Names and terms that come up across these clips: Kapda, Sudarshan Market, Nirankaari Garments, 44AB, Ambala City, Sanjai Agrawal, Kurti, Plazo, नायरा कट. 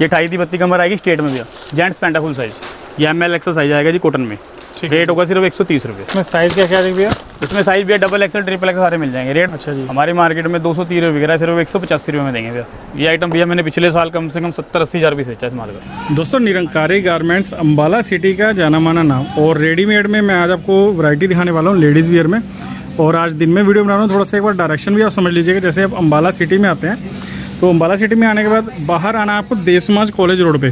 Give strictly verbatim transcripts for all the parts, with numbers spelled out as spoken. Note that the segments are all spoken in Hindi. ये अठाईस दी बत्ती कमर आएगी स्टेट में भी। जेंट्स पैंटा फुल साइज ये एम एल एक्सल साइज आएगा जी कॉटन में। रेट होगा सिर्फ एक सौ तीस रुपये। इसमें साइज क्या क्या भैया? इसमें साइज भैया डबल एक्सल ट्रिपल एक्सल सारे मिल जाएंगे। रेट अच्छा जी हमारे मार्केट में दो सौ तीस रुपये वगैरह सिर्फ एक सौ पचासी रुपये में देंगे भैया। ये आइटम भैया मैंने पिछले साल कम से कम सत्तर अस्सी हज़ार रुपये से अच्छा माल का। दोस्तों निरंकारी गारमेंट्स अम्बाला सिटी का जाना माना नाम, और रेडीमेड में मैं आज आपको वैरायटी दिखाने वाला हूँ लेडीज़ वेयर में। और आज दिन में वीडियो बना रहा हूँ, थोड़ा सा एक बार डायरेक्शन भी आप समझ लीजिएगा। जैसे आप अम्बाला सिटी में आते हैं तो अम्बाला सिटी में आने के बाद बाहर आना आपको देशमुख कॉलेज रोड पे।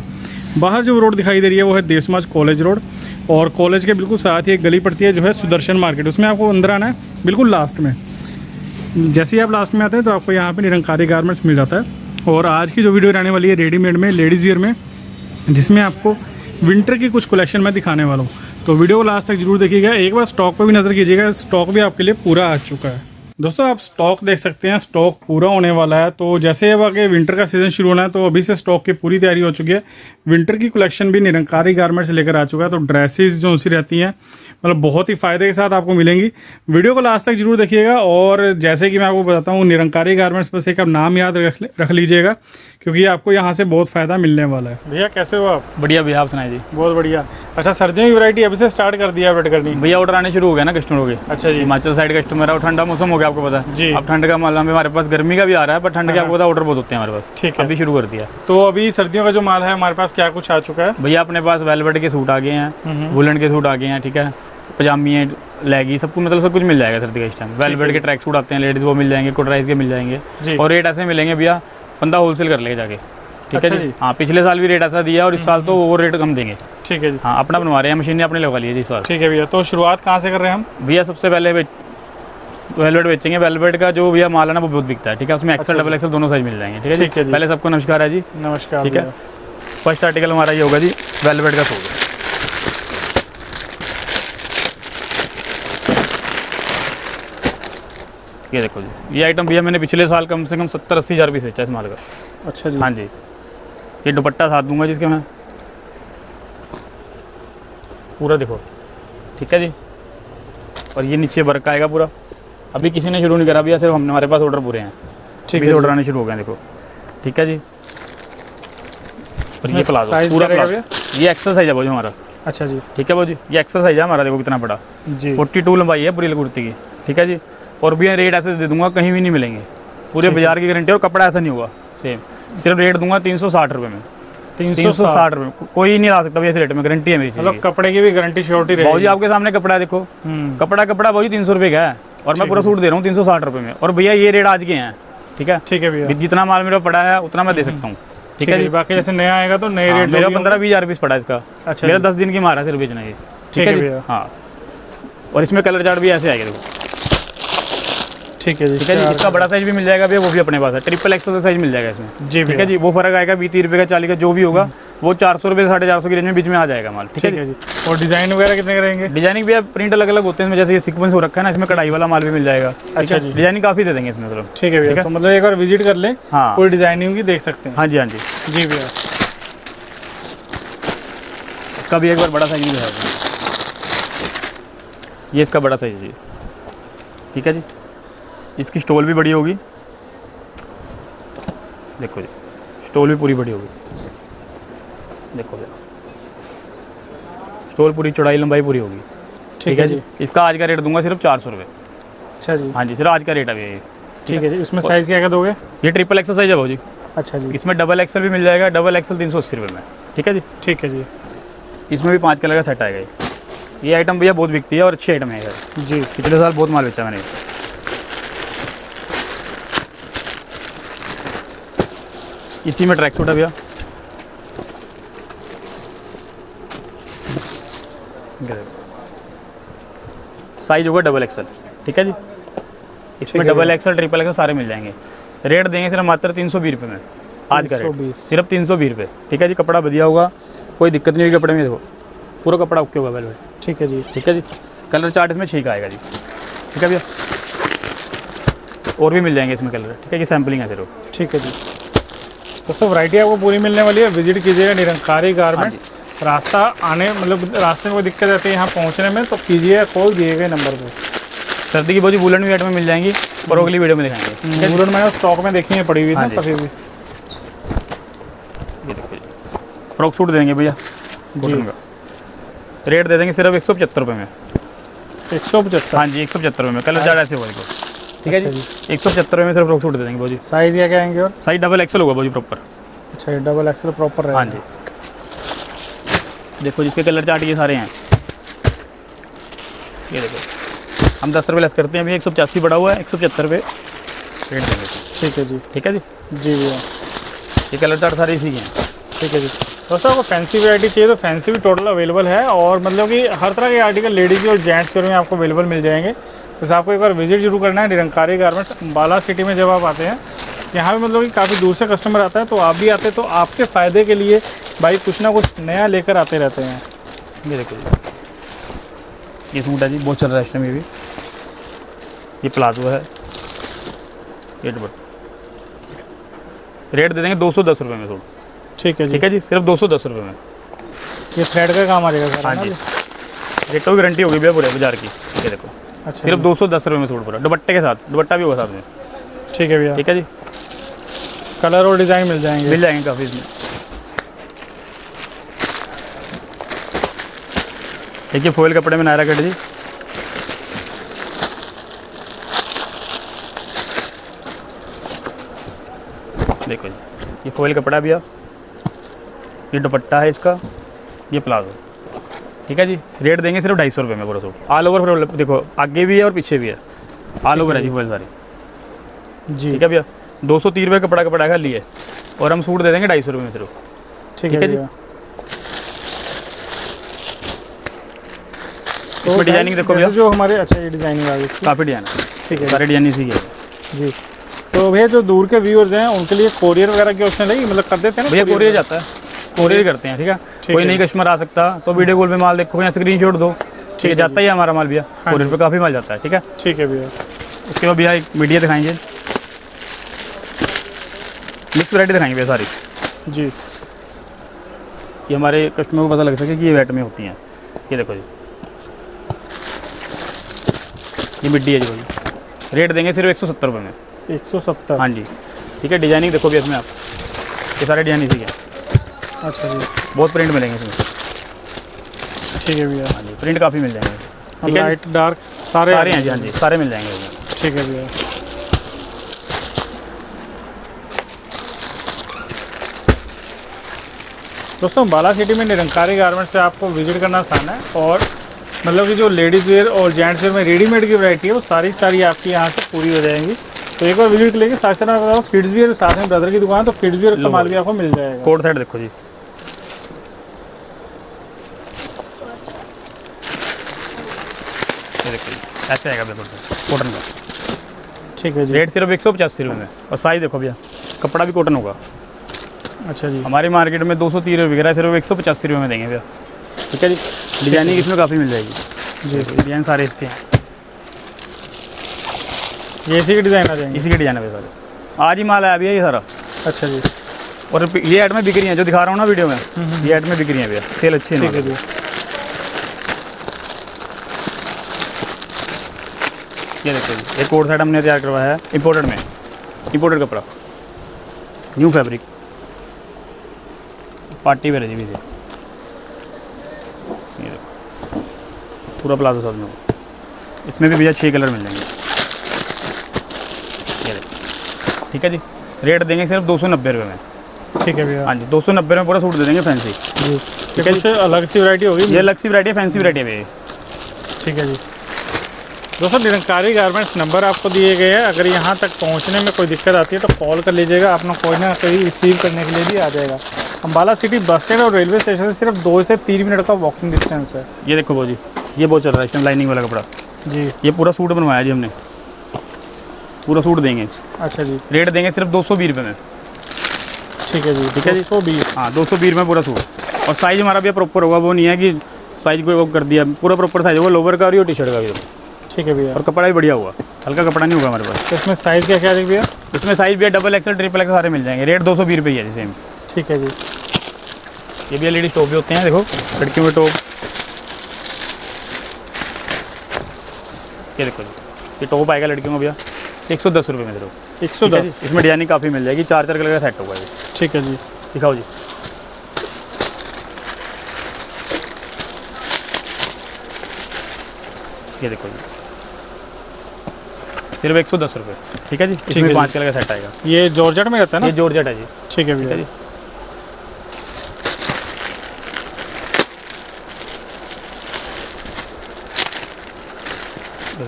बाहर जो रोड दिखाई दे रही है वो है देशमुख कॉलेज रोड, और कॉलेज के बिल्कुल साथ ही एक गली पड़ती है जो है सुदर्शन मार्केट। उसमें आपको अंदर आना है बिल्कुल लास्ट में। जैसे ही आप लास्ट में आते हैं तो आपको यहाँ पर निरंकारी गारमेंट्स मिल जाता है। और आज की जो वीडियो रहने वाली है रेडीमेड में लेडीज़ वेयर में, जिसमें आपको विंटर की कुछ कलेक्शन मैं दिखाने वाला हूँ, तो वीडियो को लास्ट तक जरूर देखिएगा। एक बार स्टॉक पर भी नज़र कीजिएगा, स्टॉक भी आपके लिए पूरा आ चुका है। दोस्तों आप स्टॉक देख सकते हैं, स्टॉक पूरा होने वाला है। तो जैसे अब आगे विंटर का सीजन शुरू होना है तो अभी से स्टॉक की पूरी तैयारी हो चुकी है। विंटर की कलेक्शन भी निरंकारी गारमेंट्स लेकर आ चुका है। तो ड्रेसेस जो उसी रहती हैं मतलब बहुत ही फायदे के साथ आपको मिलेंगी। वीडियो को लास्ट तक जरूर देखिएगा। और जैसे कि मैं आपको बताता हूँ निरंकारी गारमेंट्स बस एक आप नाम याद रख रख लीजिएगा, क्योंकि आपको यहाँ से बहुत फ़ायदा मिलने वाला है। भैया कैसे हो आप? बढ़िया भैया, आप सुनाइए? जी बहुत बढ़िया। अच्छा सर्दियों की वैरायटी अभी से स्टार्ट कर दिया अपडेट करनी? भैया ऑर्डर आने शुरू हो गया ना कस्टमरों के। अच्छा जी, हिमाचल साइड कस्टमर है, ठंडा मौसम हो गया आपको पता है जी। अब ठंड का माल हमारे पास, गर्मी का भी आ रहा है पर ठंड के आपको पता ऑर्डर बहुत होते हैं हमारे पास। ठीक है, अभी शुरू कर दिया। तो अभी सर्दियों का जो माल है हमारे पास क्या कुछ आ चुका है? भैया अपने पास वेलवेट के सूट आ गए हैं, वुलन के सूट आ गए हैं, ठीक है, पजामी है, लैगी, सब कुछ मतलब सब कुछ मिल जाएगा सर्दी का इस टाइम। वेलवेट के ट्रैक सूट आते हैं लेडीज, वो मिल जाएंगे, कोटराइज के मिल जाएंगे। और रेट ऐसे मिलेंगे भैया बंदा होलसेल कर लेगा जाके, ठीक है जी। हाँ पिछले साल भी रेट ऐसा दिया और इस साल तो वो रेट कम देंगे। ठीक है जी, हाँ अपना बनवा रहे हैं, मशीन ने अपने लगा लिया जी इस साल। ठीक है भैया, तो शुरुआत कहाँ से कर रहे हैं हम? भैया सबसे पहले वेलवेट बेचेंगे। वेलवेट का जो भैया माल है ना वो बहुत बिकता है, ठीक है, उसमें एक्सल डबल एक्सल दोनों साइज मिल जाएंगे। ठीक है जी, जी। पहले सबको नमस्कार है जी। नमस्कार। ठीक है, फर्स्ट आर्टिकल हमारा ये होगा जी वेलवेट का सूट। ये देखो जी, ये आइटम भैया मैंने पिछले साल कम से कम सत्तर अस्सी हज़ार रुपये से चाहे माल का। अच्छा जी, हाँ जी। ये दुपट्टा साथ दूंगा जिसके मैं पूरा देखो, ठीक है जी। और ये नीचे वर्क आएगा पूरा, अभी किसी ने शुरू नहीं करा भैया, सिर्फ हमने हमारे पास ऑर्डर पूरे हैं। ठीक है, ऑर्डर आने शुरू हो गए देखो। ठीक है जी, और ये प्लाजो पूरा प्लाजो ये एक्सरसाइज है भाजी हमारा। अच्छा जी, ठीक है भाजी, ये एक्सरसाइज है हमारा देखो कितना बड़ा जी, फोर्टी टू लंबाई है पूरी कुर्ती की। ठीक है जी, और भैया रेट ऐसे दे दूंगा कहीं भी नहीं मिलेंगे, पूरे बाजार की गारंटी। और कपड़ा ऐसा नहीं होगा सेम, सिर्फ रेट दूंगा तीन सौ साठ रुपये में। तीन सौ साठ रुपये कोई नहीं ला सकता भैया इस रेट में, गारंटी है मेरी। मतलब कपड़े की भी गारंटी श्योरिटी रहेगी भाजी। आपके सामने कपड़ा देखो, कपड़ा कपड़ा भाजी तीन सौ रुपये का है, और मैं पूरा सूट दे रहा हूँ तीन सौ साठ रुपये में। और भैया ये रेट आज के हैं, ठीक है। ठीक है भैया, जितना माल मेरा पड़ा है उतना मैं दे सकता हूँ। ठीक है जी, बाकी जैसे नया आएगा तो नए रेट। मेरा पंद्रह बीस हज़ार पीस पड़ा इसका। अच्छा, मेरा दस दिन की मारा सिर्फ बेचना है। ठीक है हाँ, और इसमें कलर चार्ट भी ऐसे आएगा देखो। ठीक है जी, ठीक है जी, इसका बड़ा साइज भी मिल जाएगा भैया, वो भी अपने पास है। ट्रिपल एक्सल का साइज मिल जाएगा इसमें जी। ठीक है जी, वो फर्क आएगा बीस रुपये का, चालीस का, जो भी होगा वो चार सौ रुपये साढ़े चार सौ के रेंज में बीच में आ जाएगा माल। ठीक है जी, और डिज़ाइन वगैरह कितने रहेंगे? डिजाइनिंग भैया प्रिंट अलग अलग होते हैं इसमें, जैसे ये सीक्वेंस हो रखा है ना, इसमें कढ़ाई वाला माल भी मिल जाएगा। अच्छा जी, डिजाइनिंग काफ़ी दे देंगे इसमें मतलब। ठीक है भैया, तो मतलब एक बार विजिट कर लें, हाँ कोई डिजाइनिंग भी देख सकते हैं। हाँ जी, हाँ जी जी भैया, इसका भी एक बार बड़ा साइज मिल, ये इसका बड़ा साइज है। ठीक है जी, इसकी स्टॉल भी बड़ी होगी देखो जी, स्टॉल भी पूरी बड़ी होगी देखो जी, स्टॉल पूरी चौड़ाई लंबाई पूरी होगी। ठीक है जी, इसका आज का रेट दूंगा सिर्फ चार सौ रुपये। अच्छा जी, हाँ जी, सिर्फ आज का रेट अभी ये। ठीक है जी, इसमें साइज़ क्या क्या दोगे? ये ट्रिपल एक्सल साइज है भाजी। अच्छा जी, इसमें डबल एक्सल भी मिल जाएगा, डबल एक्सल तीन सौ अस्सी रुपये में। ठीक है जी, ठीक है जी, इसमें भी पाँच कलर का सेट आएगा। ये आइटम भैया बहुत बिकती है और अच्छी आइटम है जी, पिछले साल बहुत माल बेचा मैंने। इसी में ट्रैक सूट है भैया, साइज होगा डबल एक्सल। ठीक है जी, इसमें डबल एक्सल ट्रिपल एक्सल सारे मिल जाएंगे। रेट देंगे सिर्फ मात्र तीन सौ बीस रुपये में, आज का रेट सिर्फ तीन सौ बीस रुपये। ठीक है जी, कपड़ा बढ़िया होगा, कोई दिक्कत नहीं होगी कपड़े में, देखो पूरा कपड़ा ओके होगा भैया। ठीक है जी, ठीक है जी, कलर चार्ट इसमें ठीक आएगा जी। ठीक है भैया, और भी मिल जाएंगे इसमें कलर। ठीक है, ये सैम्पलिंग है सिर्फ। ठीक है जी, दोस्तों वैरायटी आपको पूरी मिलने वाली है, विजिट कीजिएगा निरंकारी गारमेंट्स। रास्ता आने मतलब रास्ते में कोई दिक्कत रहती है यहाँ पहुँचने में तो कीजिए कॉल दिए गए नंबर पर। सर्दी की बहुत बुलेट भी आइटमें मिल जाएंगी और अगली वीडियो में दिखाएंगे। बुलेट मैंने स्टॉक में देखी है पड़ी हुई है, ये देखो फ्रॉक सूट देंगे भैया जी, रेट दे देंगे सिर्फ एक सौ पचहत्तर रुपये में। एक सौ पचहत्तर हाँ जी, एक सौ पचहत्तर रुपये में कलर ज़्यादा ऐसे होगा ठीक है जी। एक सौ पचहत्तर में सिर्फ फ्रॉक सूट दे देंगे भाजी। साइज़ क्या क्या आएंगे? और साइज डबल एक्सल होगा भाजी प्रॉपर। अच्छा डबल एक्सल प्रॉपर हाँ जी। देखो जिसके कलर चार्ट ये सारे हैं, ये देखो हम दस रुपये लेस करते हैं अभी, एक सौ पचासी बढ़ा हुआ है, एक सौ पचहत्तर रुपये रेट देंगे ठीक है जी। ठीक है जी जी भैया, ये कलर चार्ट सारे इसी के हैं ठीक है जी। दोस्तों आपको फैंसी वैरायटी चाहिए तो फैंसी भी टोटल अवेलेबल है, और मतलब कि हर तरह के आर्टिकल लेडीज़ और जेंट्स के में आपको अवेलेबल मिल जाएंगे। बस आपको एक बार विजिट जरूर करना है निरंकारी गारमेंट्स अम्बाला सिटी में। जब आप आते हैं यहाँ पे मतलब कि काफ़ी दूर से कस्टमर आता है, तो आप भी आते हैं तो आपके फ़ायदे के लिए भाई कुछ ना कुछ नया लेकर आते रहते हैं। ये देखो ये सूट है जी, बहुत चल रहा है इस टाइम ये भी। ये प्लाजो है, ये दुपट्टा रेट दे देंगे दो सौ दस रुपये में सूट ठीक है ठीक है जी, सिर्फ दो सौ दस रुपये में। ये थ्रेड का काम आ जाएगा हाँ जी, रेटों की गारंटी होगी भैया पूरे बाजार की। ये देखो अच्छा, सिर्फ दो सौ दस रुपये में सूट पूरा दुपट्टे के साथ, दुपट्टा भी होगा साथ में ठीक है भैया ठीक है जी। कलर और डिज़ाइन मिल जाएंगे मिल जाएंगे काफ़ी इसमें। देखिए फॉयल कपड़े में नायरा कट जी, देखो जी ये फॉयल कपड़ा भैया, ये दुपट्टा है इसका, ये प्लाजो ठीक है जी। रेट देंगे सिर्फ ढाई सौ रुपये में पूरा सूट, ऑल ओवर देखो आगे भी है और पीछे भी है, ऑल ओवर है जी फॉयल सारी जी ठीक है भैया। दो सौ तीस रुपये कपड़ा कपड़ा का लिए, और हम सूट दे देंगे ढाई सौ रुपये में सिर्फ ठीक है जी। तो डिजाइनिंग देखो भैया जो हमारे अच्छा ये डिजाइनिंग आ गई काफ़ी डिजाइन ठीक है, सारे डिजाइन इसी के जी। तो भैया जो दूर के व्यूअर्स हैं उनके लिए कोरियर वगैरह की ऑप्शन है, मतलब कर देते हैं भैया? कोरियर जाता है, कोरियर करते हैं ठीक है। कोई नई कस्टमर आ सकता तो वीडियो कॉल में माल देखो या स्क्रीन शॉट दो ठीक है, जाता ही है हमारा माल भैया कोरियर पर, काफ़ी माल जाता है ठीक है ठीक है भैया। उसके बाद भैया एक मीडिया दिखाएंगे, मिक्स वैरायटी दिखाएंगे भैया सारी जी, कि हमारे कस्टमर को पता लग सके कि ये वेट में होती हैं। ये देखो जी ये मिड्डी है जी भाई, रेट देंगे सिर्फ एक सौ सत्तर रुपये में। एक सौ सत्तर हाँ जी ठीक है। डिजाइनिंग देखो भैया इसमें आप, ये सारे डिजाइन इसी के अच्छा जी, बहुत प्रिंट मिलेंगे इसमें ठीक है भैया हाँ जी, प्रिंट काफ़ी मिल जाएंगे ठीक है, लाइट डार्क सारे सारे हैं जी हाँ जी, सारे मिल जाएंगे भैया ठीक है भैया। दोस्तों अम्बाला सिटी में निरंकारी गारमेंट्स से आपको विजिट करना आसान है, और मतलब कि जो लेडीज़ वेयर और जेंट्स वेयर में रेडीमेड की वैरायटी है वो सारी सारी आपकी यहाँ से पूरी हो जाएंगी। तो एक बार विजिट कर लेंगे, साथ साथ मैं बताऊँ किड्स वेयर साथ में ब्रदर की दुकान, तो किड्स वेयर का माल भी आपको मिल जाएगा। कोट साइड देखो जी, ऐसे आएगा कॉटन का ठीक है जी। रेट सिर्फ एक सौ पचासी रुपये में, और साइज़ देखो भैया कपड़ा भी कॉटन होगा अच्छा जी। हमारी मार्केट में दो सौ तीस रुपये बिक, सिर्फ एक सौ पचासी रुपये में देंगे भैया ठीक है जी। डिजाइनिंग इसमें काफ़ी मिल जाएगी जी, डिज़ाइन सारे इसके हैं, ये इसी के डिज़ाइन आ जाएंगे, इसी के डिज़ाइन है सारे। आज ही माल आया भैया ये सारा अच्छा जी, और ये ऐड में बिक रही हैं जो दिखा रहा हूँ ना वीडियो में, ये ऐड में बिक रही हैं भैया, सेल अच्छी है ठीक है भैया। ये देखिए एक और साइड हमने तैयार करवाया है इम्पोर्टेड में, इम्पोर्टेड कपड़ा न्यू फैब्रिक पार्टी वेयर जी भैया, पूरा प्लाजो साथ में, इसमें भी भैया छः कलर मिल जाएंगे ये ठीक है जी। रेट देंगे सिर्फ दो सौ नब्बे रुपये में ठीक है भैया हाँ जी, दो सौ नब्बे में पूरा सूट दे देंगे फैंसी ठीक है जी। अलग सी वैरायटी होगी, ये अलग सी वैरायटी है, फैंसी वैरायटी है भैया ठीक है जी। दोस्तों निरंकारी गारमेंट्स नंबर आपको दिए गए हैं, अगर यहाँ तक पहुँचने में कोई दिक्कत आती है तो कॉल कर लीजिएगा, आपने कोई ना कोई रिसीव करने के लिए भी आ जाएगा। अम्बाला सिटी बस स्टैंड और रेलवे स्टेशन से सिर्फ दो से तीन मिनट का वॉकिंग डिस्टेंस है। ये देखो भाजी ये बहुत चल रहा है इसमें लाइनिंग वाला कपड़ा जी, ये पूरा सूट बनवाया जी हमने, पूरा सूट देंगे अच्छा जी। रेट देंगे सिर्फ दो सौ बीस रुपये में ठीक है जी ठीक है जी, सौ बीस हाँ दो सौ बीस में पूरा सूट। और साइज़ हमारा भी प्रॉपर होगा, वो नहीं है कि साइज़ को वो कर दिया, पूरा प्रॉपर साइज़ होगा लोवर का और टी शर्ट का भी ठीक है भैया। और कपड़ा भी बढ़िया हुआ, हल्का कपड़ा नहीं होगा हमारे पास। इसमें साइज़ क्या क्या है भैया? इसमें साइज़ भैया डबल एक्सल ट्रिपल एक्सल सारे मिल जाएंगे, रेट दो सौ बीस रुपये है सेम ठीक है जी। ये भैया लेडीज टॉप भी होते हैं, देखो लड़कियों में टॉप, ये देखो ये टॉप आएगा लड़कियों में भैया एक सौ दस रुपये में, देखो एक सौ दस। इसमें डिजाइनिंग काफ़ी मिल जाएगी, चार चार कलर का सेट होगा ये ठीक है जी। दिखाओ जी ये देखो जी, सिर्फ एक सौ दस रुपये। ठीक है जी, इसमें पाँच कलर का सेट आएगा। ये जॉर्जेट में रहता है ना? ये जॉर्जेट है जी। ठीक है भैया जी।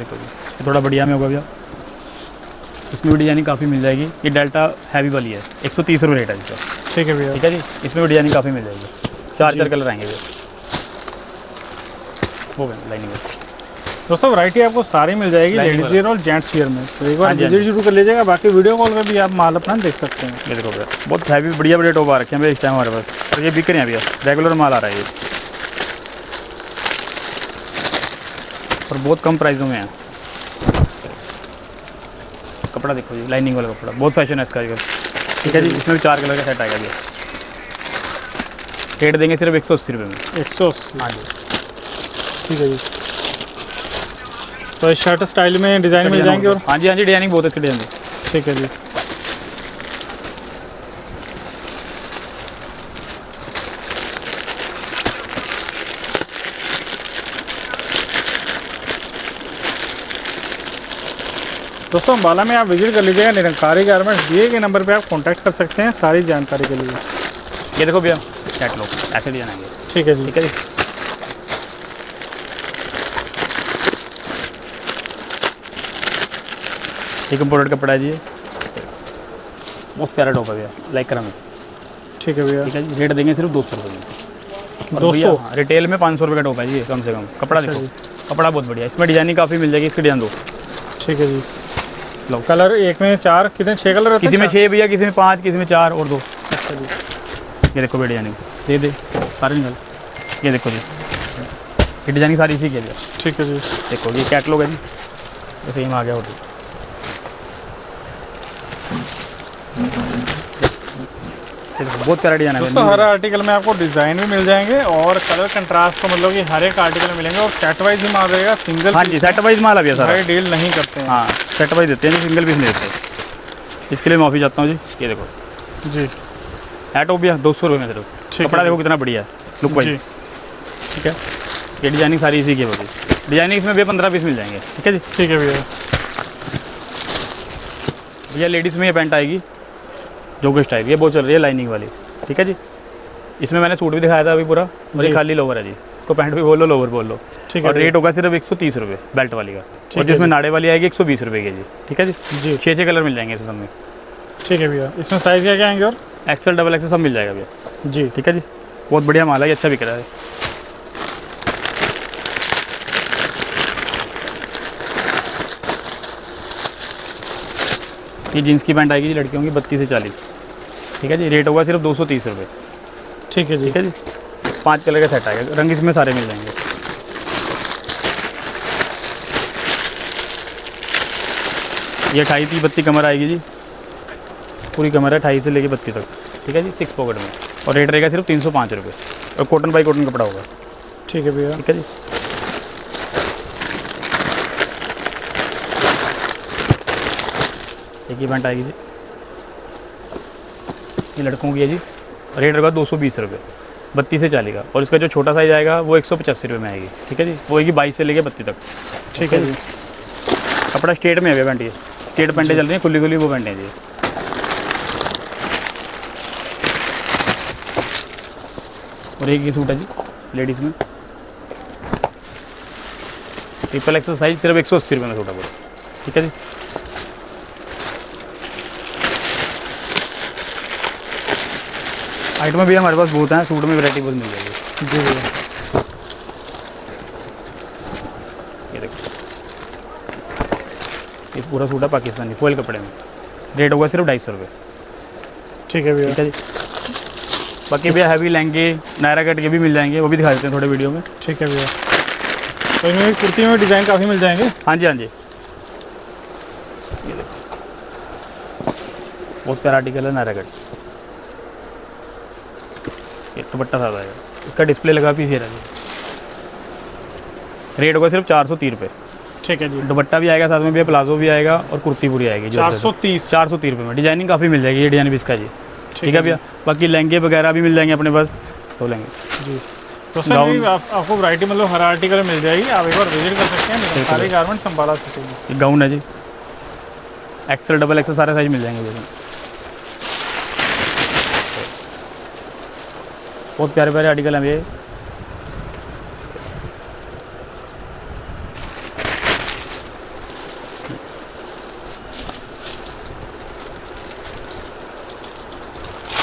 देखो जी, थोड़ा बढ़िया में होगा भैया, इसमें भी डिजाइनिंग काफ़ी मिल जाएगी। ये डेल्टा हैवी वाली है, एक सौ तीस रुपये रेट है जी। ठीक है भैया। ठीक है जी, इसमें भी डिजाइनिंग काफ़ी मिल जाएगी। चार चार कलर आएंगे भैया, वो लाइनिंग है दोस्तों। वैरायटी आपको सारी मिल जाएगी लेडीज वेयर और जेंट्स वेयर में, तो एक बार विजिट जरूर कर लीजिएगा। बाकी वीडियो कॉल में भी आप माल अपना देख सकते हैं। ये देखो भैया, बहुत हैवी बढ़िया बढ़िया टॉप आ रखे हैं भैया इस टाइम हमारे पास, और ये बिक रहे हैं भैया, रेगुलर माल आ रहा है ये, और बहुत कम प्राइसों में है। कपड़ा देखो जी, लाइनिंग वाला कपड़ा, बहुत फैशन है इसका आजकल। ठीक है जी, इसमें भी चार कलर का सेट आएगा जी। रेट देंगे सिर्फ एक सौ अस्सी रुपये में, एक सौ अस्सी। हाँ जी, ठीक है जी। तो शर्ट स्टाइल में डिज़ाइन मिल जाएंगे और हाँ जी हाँ जी, डिजाइनिंग बहुत अच्छी डिजाइन। ठीक है जी। दोस्तों अम्बाला में आप विजिट कर लीजिएगा, निरंकारी गारमेंट्स दिए गए नंबर पे आप कांटेक्ट कर सकते हैं सारी जानकारी के लिए। ये देखो भैया, चैट लो, ऐसे डिजाइन आएंगे। ठीक है जी। ठीक है जी। ठीक है, प्रोडक्ट कपड़ा जी, बहुत प्यारा टॉप है भैया, लाइक करा में। ठीक है भैया। ठीक है जी, रेट देंगे सिर्फ दो सौ रुपये। दो सौ रिटेल में पाँच सौ रुपये का टॉप है जी कम से कम। कपड़ा देखो, कपड़ा बहुत बढ़िया, इसमें डिजाइनिंग काफ़ी मिल जाएगी। इसकी डिजाइन दो। ठीक है जी। लो, कलर एक में चार, कितने छः कलर रहते हैं? किसी में छः भैया, किसी में पाँच, किसी में चार और दो। अच्छा जी। ये देखो भैया डिजाइनिंग, दे दे सारे निकल। ये देखो जी, ये डिजाइनिंग सारी इसी के लिए। ठीक है जी। देखो ये कैटलॉग है जी, जैसे ही आ गया। और बहुत सारा डिजाइन है तो हर आर्टिकल में आपको डिज़ाइन भी मिल जाएंगे और कलर कंट्रास्ट को, मतलब कि हर एक आर्टिकल में मिलेंगे। और सेट वाइज भी माल रहेगा, सिंगल। हाँ जी, सेट वाइज माल अभी सारा डील नहीं करते हैं। हाँ, सेट वाइज देते हैं जी, सिंगल पीस नहीं देते, इसके लिए माफी चाहता हूँ जी। ये देखो जी, हैट भी दो सौ रुपये में सिर्फ। कपड़ा देखो कितना बढ़िया है, लुक वाइज। ठीक है, ये डिजाइनिंग सारी इसी की है। डिजाइनिंग इसमें भैया पंद्रह पीस मिल जाएंगे। ठीक है जी। ठीक है भैया। भैया लेडीज़ में ये पैंट आएगी जोगेश टाइप, ये बहुत चल रही है, लाइनिंग वाली। ठीक है जी, इसमें मैंने सूट भी दिखाया था अभी पूरा, मुझे खाली लोवर है जी, इसको पैंट भी बोल लो, लोवर बोल लो। ठीक है, और रेट होगा सिर्फ एक सौ तीस रुपये बेल्ट वाली का, और जिसमें नाड़े वाली आएगी एक सौ बीस रुपये के जी। ठीक है जी जी छः छः कलर मिल जाएंगे इसमें सब में। ठीक है भैया। इसमें साइज़ क्या क्या आएंगे? और एक्सल, डबल एक्सल सब मिल जाएगा भैया जी। ठीक है जी, बहुत बढ़िया माल है, अच्छा बिक रहा है। ये जीन्स की पैंट आएगी लड़कियों की, बत्तीस से चालीस। ठीक है जी, रेट होगा सिर्फ दो सौ तीस रुपये। ठीक है जी। ठीक है जी, पाँच कलर का सेट आएगा, रंग इसमें सारे मिल जाएंगे। ये अट्ठाईस की बत्ती कमर आएगी जी, पूरी कमर है अट्ठाईस से लेके बत्ती तक। ठीक है जी, सिक्स पॉकेट में, और रेट रहेगा सिर्फ तीन सौ पाँच रुपये, और कॉटन बाई कॉटन कपड़ा होगा। ठीक है भैया। ठीक है जी। एक ही पैंट आएगी जी, ये लड़कों की है जी, रेट होगा दो सौ बीस रुपये, बत्तीस से चालीस का, और इसका जो छोटा साइज आएगा वो एक सौ पचासी रुपये में आएगी। ठीक है जी, वो आएगी बाईस से लेके बत्तीस तक। ठीक है जी, कपड़ा स्टेट में है पैंट, ये स्टेट पैंटें चल रही हैं, खुली खुली वो पैंटें जी। और एक ही सूट है जी लेडीज़ में, ट्रिपल एक्सल साइज, सिर्फ एक सौ अस्सी रुपये में सूट है पूरा। ठीक है जी, आइटम भी हमारे पास बहुत हैं, सूट में वैरायटी बहुत मिल जाएगी जी भैया। ये देखो, ये पूरा सूट है पाकिस्तानी फॉइल कपड़े में, रेट होगा सिर्फ ढाई सौ रुपये। ठीक है भैया। ठीक है जी। बाकी भैया हैवी लहंगे, नायरा कट के भी मिल जाएंगे, वो भी दिखा देते हैं थोड़े वीडियो में। ठीक है भैया। तो इनमें कुर्ती में डिज़ाइन काफ़ी मिल जाएंगे। हाँ जी हाँ जी, ये देखो बहुत प्यारा आर्टिकल है, नायरा कट, दुपट्टा सादा है, इसका डिस्प्ले लगा भी फिर है जी, रेट होगा सिर्फ चार सौ तीस रुपये। ठीक है जी, दुपट्टा भी आएगा साथ में, भी प्लाजो भी आएगा, और कुर्ती पूरी आएगी चार सौ तीस चार सौ तीस रुपये में। डिजाइनिंग काफ़ी मिल जाएगी, ये डिजाइन भी इसका जी। ठीक है भैया, बाकी लहंगे वगैरह भी मिल जाएंगे अपने पास, तो लेंगे जी। तो सर आप, आपको वैरायटी मतलब हर आर्टिकल मिल जाएगी, आप एक बार विजिट कर सकते हैं। निरंकारी गारमेंट्स अम्बाला सिटी में। गाउन है जी, एक्सेल डबल एक्सेल सारे साइज मिल जाएंगे। देखिए बहुत प्यारे प्यारे आर्टिकल हैं ये।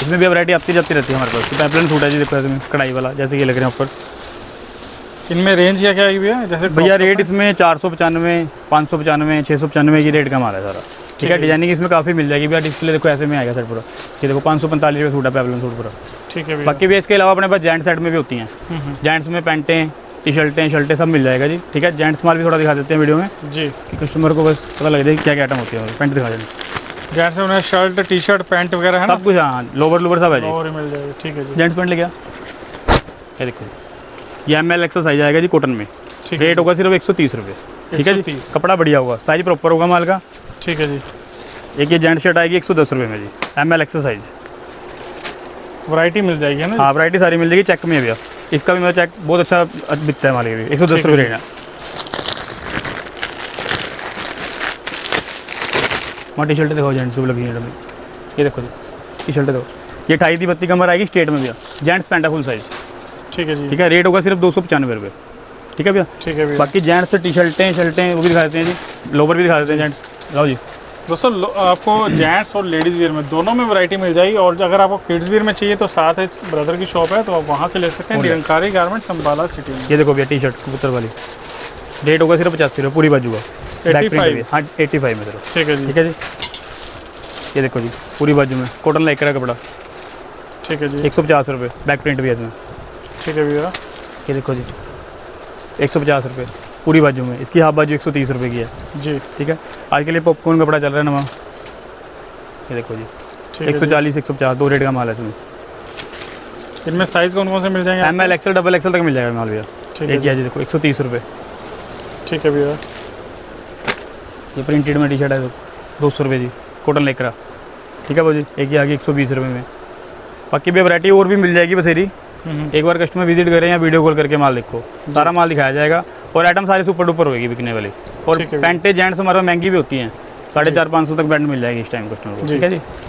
इसमें भी वैरायटी आती जाती रहती है हमारे पास। पैम्पलेट सूट है जी, देखो इसमें कढ़ाई वाला जैसे ये लग रहे हैं ऊपर। इनमें रेंज क्या क्या है भैया? जैसे भैया रेट इसमें चार सौ पचानवे पाँच सौ पचानवे छः सौ पचानवे ये रेट का हमारा सारा। ठीक है, डिजाइनिंग इसमें काफ़ी मिल जाएगी भैया। डिस्प्ले देखो ऐसे में आएगा सर पूरा, ये देखो पाँच सौ पैंतालीस रुपये सूट है पैम्पलेट सूट पूरा। ठीक है, बाकी भी इसके अलावा अपने पास जेंट्स सेट में भी होती हैं। जेंट्स में पैंटें, टी शर्टें, शर्टें सब मिल जाएगा जी। ठीक है, जेंट्स माल भी थोड़ा दिखा देते हैं वीडियो में जी, कस्टमर को बस पता लग जाए क्या क्या आइटम होती है। पैंट दिखा देंगे, जेंट्स में शर्ट टी शर्ट पैंट वगैरह है ना सब कुछ। हाँ, लोवर लोवर सब है जी, लोवर मिल जाएगी। ठीक है जी, जेंट्स पैंट ले गया ये देखो, ये एम एल एक्सरसाइज आएगा जी कॉटन में। रेट होगा सिर्फ एक सौ तीस रुपये। ठीक है जी, कपड़ा बढ़िया होगा, साइज प्रॉपर होगा माल का। ठीक है जी, एक ये जेंट्स शर्ट आएगी एक सौ दस रुपये में जी, एम एल एक्सरसाइज। वैरायटी मिल जाएगी है ना? हाँ, वैरायटी सारी मिल जाएगी। चेक में भैया इसका भी मेरा चेक बहुत अच्छा बिकता है माल के भी, एक सौ दस रुपये रेट। वहाँ टी शर्ट देखो, जेंट्स लगी में ये देखो जी, टी शर्ट देखो ये अठाई थी बत्ती कमर आएगी स्टेट में भैया। जेंट्स पैंटा फुल साइज। ठीक है जी, ठीक है, रेट होगा सिर्फ दो सौ पचानवे रुपये। ठीक है भैया, ठीक है भैया। बाकी जेंट्स टी शर्टें शर्टें वो भी दिखा देते हैं जी, लोवर भी दिखा देते हैं जेंट्स। लाओ जी दोस्तों, आपको जेंट्स और लेडीज़ वेयर में दोनों में वैरायटी मिल जाएगी। और अगर आपको किड्स वेयर में चाहिए तो साथ ही ब्रदर की शॉप है, तो आप वहाँ से ले सकते हैं, निरंकारी गारमेंट्स अम्बाला सिटी में। ये देखो भैया टी शर्ट कबूतर वाली, रेट होगा सिर्फ पचासी रुपये, पूरी बाजू का पचासी। हाँ पचासी में सर। ठीक है जी, ठीक है जी, ये देखो जी पूरी बाजू में कॉटन लाइक का कपड़ा। ठीक है जी, एक सौ पचास रुपये बैक प्रिंट भी है इसमें। ठीक है भैया, ये देखो जी एक सौ पचास रुपये पूरी बाजू में, इसकी हाफ बाजू एक सौ तीस रुपये की है जी। ठीक है, आज के लिए पॉपकॉर्न कपड़ा चल रहा है ना वहाँ, ये देखो जी एक सौ चालीस एक सौ पचास दो रेट का माल है इसमें। इनमें साइज़ कौन कौन से मिल जाएंगे? M L XL double XL तक मिल जाएगा माल भैया। एक है जी देखो एक सौ तीस रुपये। ठीक है भैया, ये प्रिंटेड में टी शर्ट है दो सौ रुपये जी, कॉटन लेकरा। ठीक है भाजी, एक ही आगे एक सौ बीस रुपये में। बाकी भी वैरायटी और भी मिल जाएगी बसेरी। एक बार कस्टमर विजिट करें या वीडियो कॉल करके माल देखो, सारा माल दिखाया जाएगा। और आइटम सारे सुपर डुपर होगी बिकने वाली। और पैंटें जेंट्स हमारे महंगी भी होती हैं, साढ़े चार पाँच सौ तक पैंट मिल जाएगी इस टाइम कस्टमर को। ठीक है जी।